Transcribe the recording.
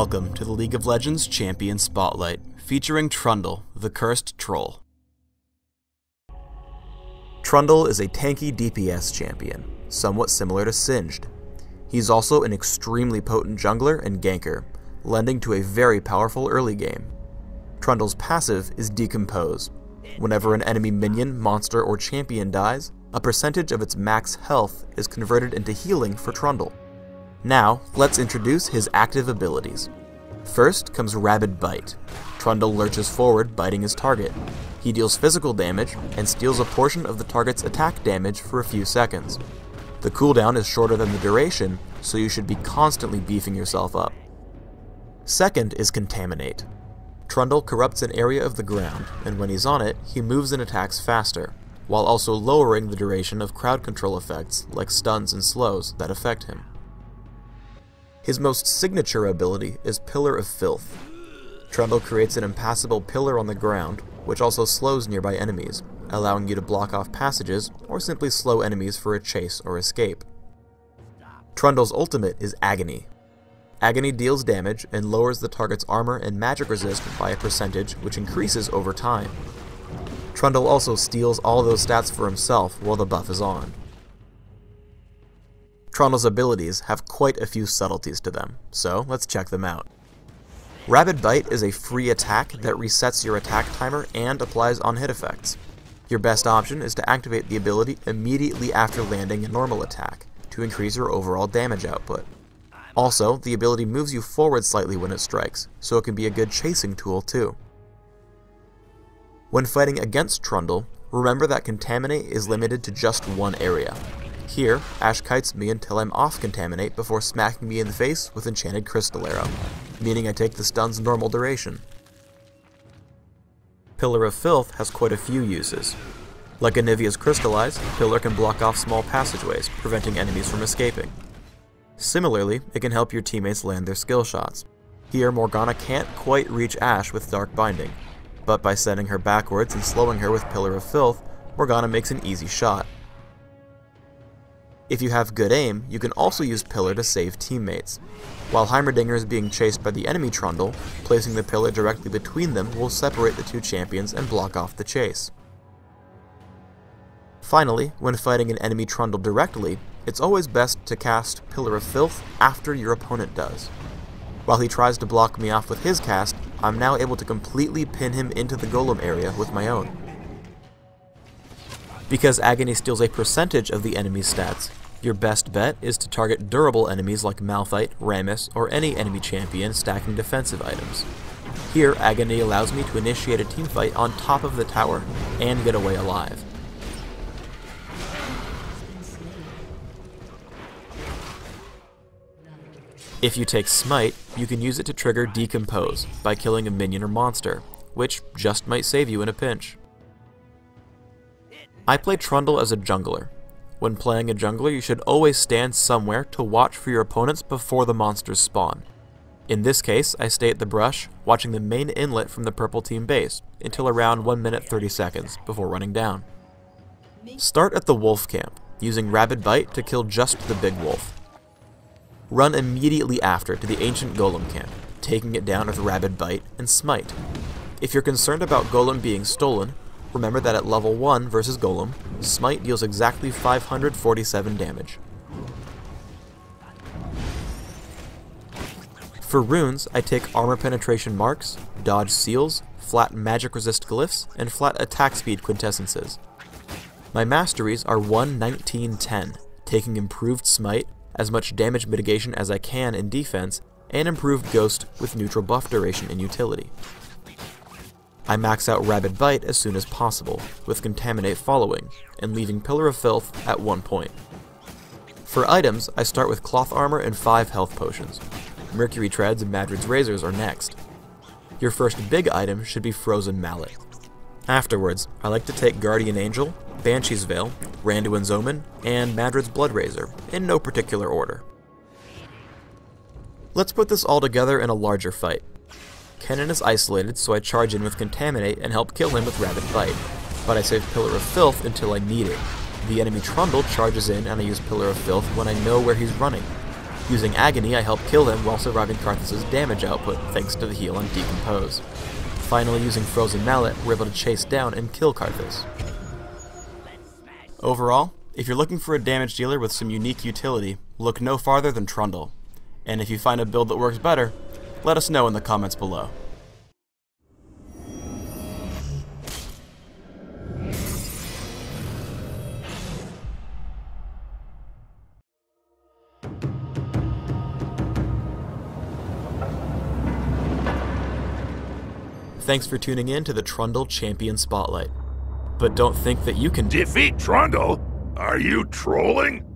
Welcome to the League of Legends Champion Spotlight, featuring Trundle, the Cursed Troll. Trundle is a tanky DPS champion, somewhat similar to Singed. He's also an extremely potent jungler and ganker, lending to a very powerful early game. Trundle's passive is Decompose. Whenever an enemy minion, monster, or champion dies, a percentage of its max health is converted into healing for Trundle. Now, let's introduce his active abilities. First comes Rabid Bite. Trundle lurches forward, biting his target. He deals physical damage and steals a portion of the target's attack damage for a few seconds. The cooldown is shorter than the duration, so you should be constantly beefing yourself up. Second is Contaminate. Trundle corrupts an area of the ground, and when he's on it, he moves and attacks faster, while also lowering the duration of crowd control effects like stuns and slows that affect him. His most signature ability is Pillar of Filth. Trundle creates an impassable pillar on the ground, which also slows nearby enemies, allowing you to block off passages or simply slow enemies for a chase or escape. Trundle's ultimate is Agony. Agony deals damage and lowers the target's armor and magic resist by a percentage which increases over time. Trundle also steals all those stats for himself while the buff is on. Trundle's abilities have quite a few subtleties to them, so let's check them out. Rabid Bite is a free attack that resets your attack timer and applies on-hit effects. Your best option is to activate the ability immediately after landing a normal attack, to increase your overall damage output. Also, the ability moves you forward slightly when it strikes, so it can be a good chasing tool too. When fighting against Trundle, remember that Contaminate is limited to just one area. Here, Ash kites me until I'm off Contaminate before smacking me in the face with Enchanted Crystal Arrow, meaning I take the stun's normal duration. Pillar of Filth has quite a few uses. Like Anivia's Crystallize, Pillar can block off small passageways, preventing enemies from escaping. Similarly, it can help your teammates land their skill shots. Here, Morgana can't quite reach Ash with Dark Binding, but by sending her backwards and slowing her with Pillar of Filth, Morgana makes an easy shot. If you have good aim, you can also use Pillar to save teammates. While Heimerdinger is being chased by the enemy Trundle, placing the Pillar directly between them will separate the two champions and block off the chase. Finally, when fighting an enemy Trundle directly, it's always best to cast Pillar of Filth after your opponent does. While he tries to block me off with his cast, I'm now able to completely pin him into the golem area with my own. Because Agony steals a percentage of the enemy's stats, your best bet is to target durable enemies like Malphite, Rammus, or any enemy champion stacking defensive items. Here, Agony allows me to initiate a teamfight on top of the tower and get away alive. If you take Smite, you can use it to trigger Decompose by killing a minion or monster, which just might save you in a pinch. I play Trundle as a jungler. When playing a jungler, you should always stand somewhere to watch for your opponents before the monsters spawn. In this case, I stay at the brush, watching the main inlet from the purple team base, until around 1 minute 30 seconds, before running down. Start at the wolf camp, using Rabid Bite to kill just the big wolf. Run immediately after to the ancient golem camp, taking it down with Rabid Bite and Smite. If you're concerned about golem being stolen, remember that at level 1 versus Golem, Smite deals exactly 547 damage. For runes, I take Armor Penetration Marks, Dodge Seals, Flat Magic Resist Glyphs, and Flat Attack Speed Quintessences. My masteries are 1-19-10, taking improved Smite, as much damage mitigation as I can in defense, and improved Ghost with neutral buff duration and utility. I max out Rabid Bite as soon as possible, with Contaminate following, and leaving Pillar of Filth at 1 point. For items, I start with Cloth Armor and 5 health potions. Mercury Treads and Madred's Razors are next. Your first big item should be Frozen Mallet. Afterwards, I like to take Guardian Angel, Banshee's Veil, Randuin's Omen, and Madred's Blood Razor, in no particular order. Let's put this all together in a larger fight. Kennen is isolated, so I charge in with Contaminate and help kill him with Rabid Bite, but I save Pillar of Filth until I need it. The enemy Trundle charges in and I use Pillar of Filth when I know where he's running. Using Agony, I help kill him while surviving Karthus' damage output thanks to the heal on Decompose. Finally, using Frozen Mallet, we're able to chase down and kill Karthus. Overall, if you're looking for a damage dealer with some unique utility, look no farther than Trundle. And if you find a build that works better, let us know in the comments below. Thanks for tuning in to the Trundle Champion Spotlight. But don't think that you can defeat Trundle? Are you trolling?